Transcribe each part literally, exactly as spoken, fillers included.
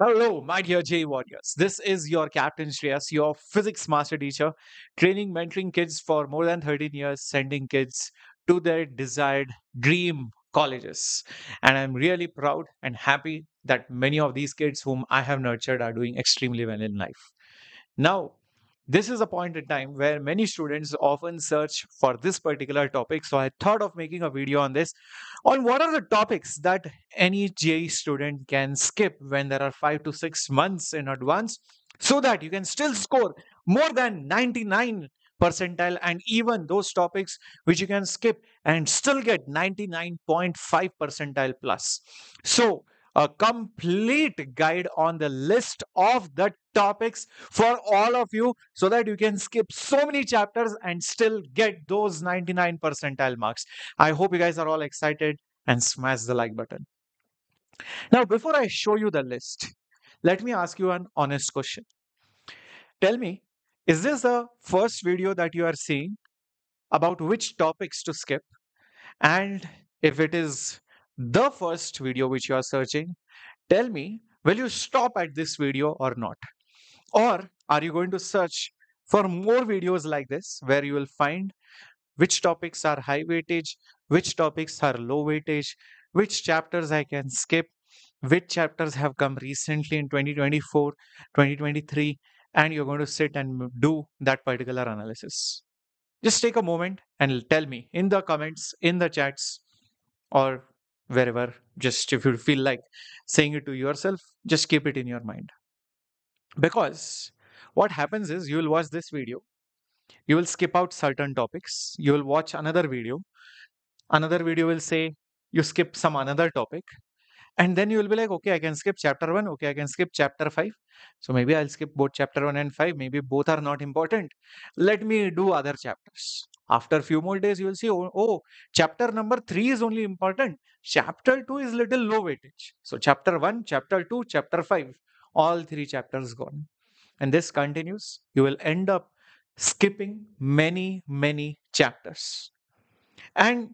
Hello, my dear J E E Warriors. This is your Captain Shreyas, your physics master teacher, training, mentoring kids for more than thirteen years, sending kids to their desired dream colleges. And I'm really proud and happy that many of these kids whom I have nurtured are doing extremely well in life. Now, this is a point in time where many students often search for this particular topic. So I thought of making a video on this, on what are the topics that any J E E student can skip when there are five to six months in advance, so that you can still score more than ninety-nine percentile, and even those topics which you can skip and still get ninety-nine point five percentile plus. So a complete guide on the list of the topics for all of you, so that you can skip so many chapters and still get those ninety-nine percentile marks. I hope you guys are all excited and smash the like button. Now, before I show you the list, let me ask you an honest question. Tell me, is this the first video that you are seeing about which topics to skip? And if it is the first video which you are searching, tell me, will you stop at this video or not? Or are you going to search for more videos like this, where you will find which topics are high weightage, which topics are low weightage, which chapters I can skip, which chapters have come recently in twenty twenty-four, twenty twenty-three, and you're going to sit and do that particular analysis? Just take a moment and tell me in the comments, in the chats, or wherever, just if you feel like saying it to yourself, just keep it in your mind. Because what happens is, you will watch this video, you will skip out certain topics, you will watch another video, another video will say you skip some another topic, and then you will be like, okay, I can skip chapter one, okay, I can skip chapter five, so maybe I'll skip both chapter one and five, maybe both are not important, let me do other chapters. After a few more days, you will see, oh, oh, chapter number three is only important. Chapter two is little low weightage. So chapter one, chapter two, chapter five, all three chapters gone. And this continues. You will end up skipping many, many chapters. And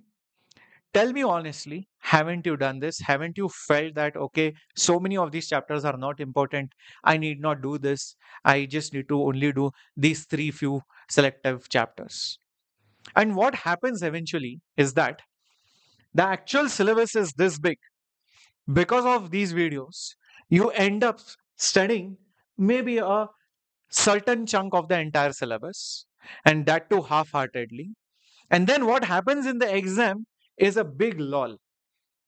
tell me honestly, haven't you done this? Haven't you felt that, okay, so many of these chapters are not important, I need not do this, I just need to only do these three few selective chapters? And what happens eventually is that the actual syllabus is this big. Because of these videos, you end up studying maybe a certain chunk of the entire syllabus, and that too half-heartedly. And then what happens in the exam is a big lol,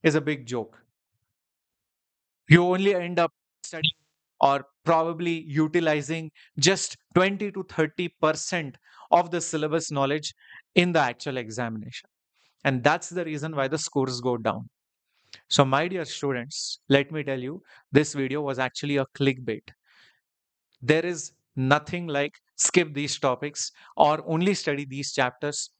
is a big joke. You only end up studying or probably utilizing just twenty to thirty percent of the syllabus knowledge in the actual examination. And that's the reason why the scores go down. So my dear students, let me tell you, this video was actually a clickbait. There is nothing like skip these topics or only study these chapters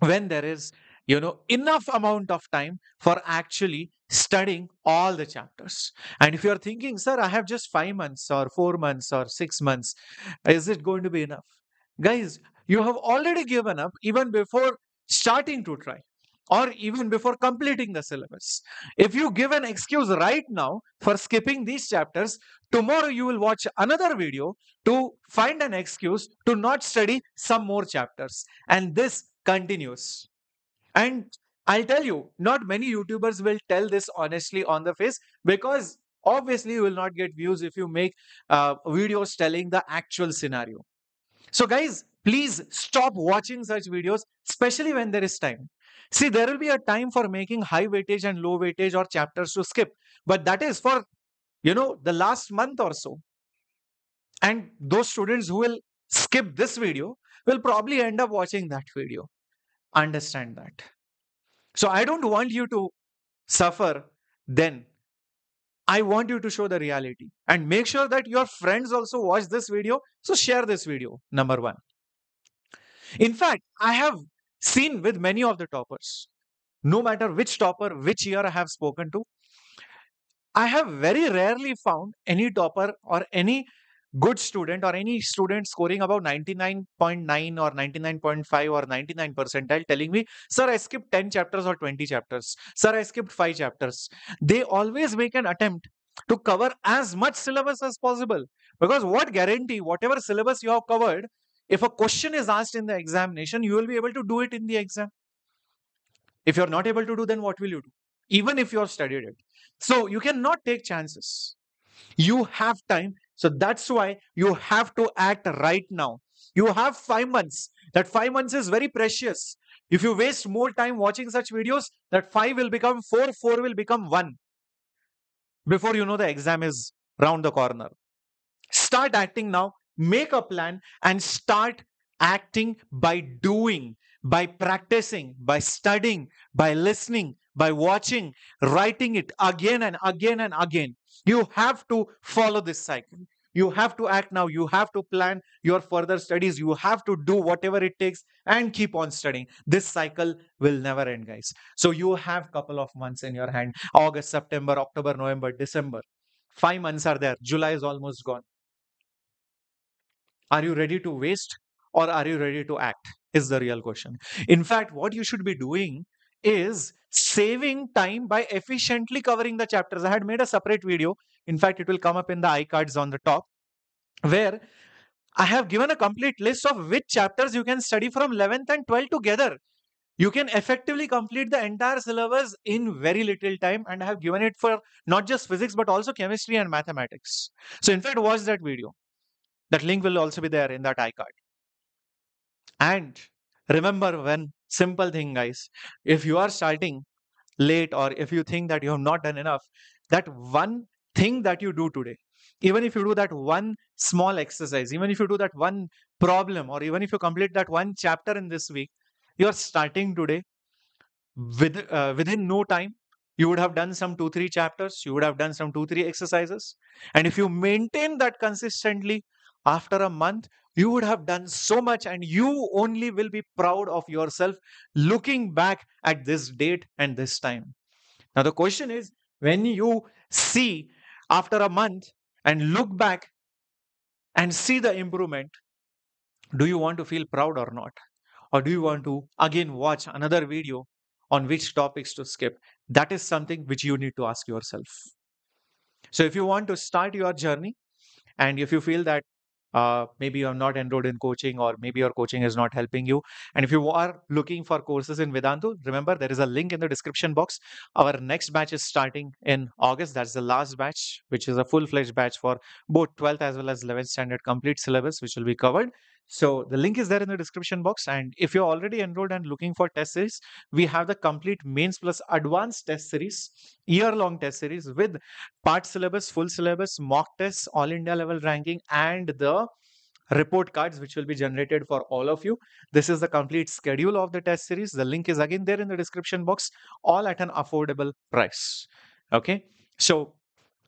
when there is, you know, enough amount of time for actually studying all the chapters. And if you're thinking, sir, I have just five months or four months or six months, is it going to be enough? Guys, you have already given up even before starting to try or even before completing the syllabus. If you give an excuse right now for skipping these chapters, tomorrow you will watch another video to find an excuse to not study some more chapters. And this continues. And I'll tell you, not many YouTubers will tell this honestly on the face, because obviously you will not get views if you make uh, videos telling the actual scenario. So guys, please stop watching such videos, especially when there is time. See, there will be a time for making high weightage and low weightage or chapters to skip, but that is for, you know, the last month or so. And those students who will skip this video will probably end up watching that video. Understand that. So I don't want you to suffer then. I want you to show the reality and make sure that your friends also watch this video. So share this video, number one. In fact, I have seen with many of the toppers, no matter which topper, which year I have spoken to, I have very rarely found any topper or any good student or any student scoring about ninety-nine point nine or ninety-nine point five or ninety-nine percentile telling me, sir, I skipped ten chapters or twenty chapters. Sir, I skipped five chapters. They always make an attempt to cover as much syllabus as possible. Because what guarantee, whatever syllabus you have covered, if a question is asked in the examination, you will be able to do it in the exam. If you're not able to do, then what will you do? Even if you have studied it. So you cannot take chances. You have time. So that's why you have to act right now. You have five months. That five months is very precious. If you waste more time watching such videos, that five will become four, four will become one. Before you know, the exam is round the corner. Start acting now. Make a plan and start acting by doing, by practicing, by studying, by listening, by watching, writing it again and again and again. You have to follow this cycle. You have to act now. You have to plan your further studies. You have to do whatever it takes and keep on studying. This cycle will never end, guys. So you have a couple of months in your hand. August, September, October, November, December. Five months are there. July is almost gone. Are you ready to waste or are you ready to act? Is the real question. In fact, what you should be doing is saving time by efficiently covering the chapters. I had made a separate video. In fact, it will come up in the iCards on the top, where I have given a complete list of which chapters you can study from eleventh and twelfth together. You can effectively complete the entire syllabus in very little time, and I have given it for not just physics but also chemistry and mathematics. So in fact, watch that video. That link will also be there in that iCard. And remember one simple thing, guys. If you are starting late or if you think that you have not done enough, that one thing that you do today, even if you do that one small exercise, even if you do that one problem, or even if you complete that one chapter in this week, you are starting today. With, uh, within no time, you would have done some two, three chapters. You would have done some two, three exercises. And if you maintain that consistently, after a month, you would have done so much, and you only will be proud of yourself looking back at this date and this time. Now, the question is, when you see after a month and look back and see the improvement, do you want to feel proud or not? Or do you want to again watch another video on which topics to skip? That is something which you need to ask yourself. So if you want to start your journey, and if you feel that Uh, maybe you are not enrolled in coaching, or maybe your coaching is not helping you. And if you are looking for courses in Vedantu, remember there is a link in the description box. Our next batch is starting in August. That's the last batch, which is a full-fledged batch for both twelfth as well as eleventh standard complete syllabus, which will be covered. So the link is there in the description box. And if you're already enrolled and looking for test series, we have the complete mains plus advanced test series, year-long test series with part syllabus, full syllabus, mock tests, all India level ranking, and the report cards which will be generated for all of you. This is the complete schedule of the test series. The link is again there in the description box, all at an affordable price. Okay. So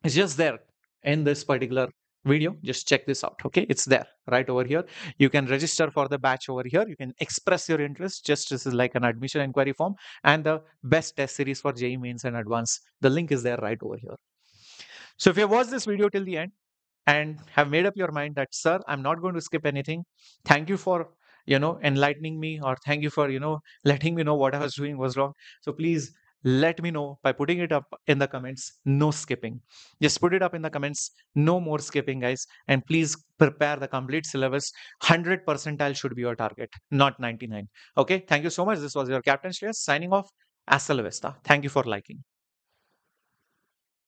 it's just there in this particular video. Just check this out. Okay, it's there right over here. You can register for the batch over here. You can express your interest. Just this is like an admission inquiry form, and the best test series for J E E mains and advanced. The link is there right over here. So if you watch this video till the end and have made up your mind that, sir, I'm not going to skip anything. Thank you for, you know, enlightening me, or thank you for, you know, letting me know what I was doing was wrong. So please let me know by putting it up in the comments. No skipping. Just put it up in the comments. No more skipping, guys. And please prepare the complete syllabus. one hundred percentile should be your target, not ninety-nine. Okay. Thank you so much. This was your Captain Shreyas signing off. Hasta la vista. Thank you for liking.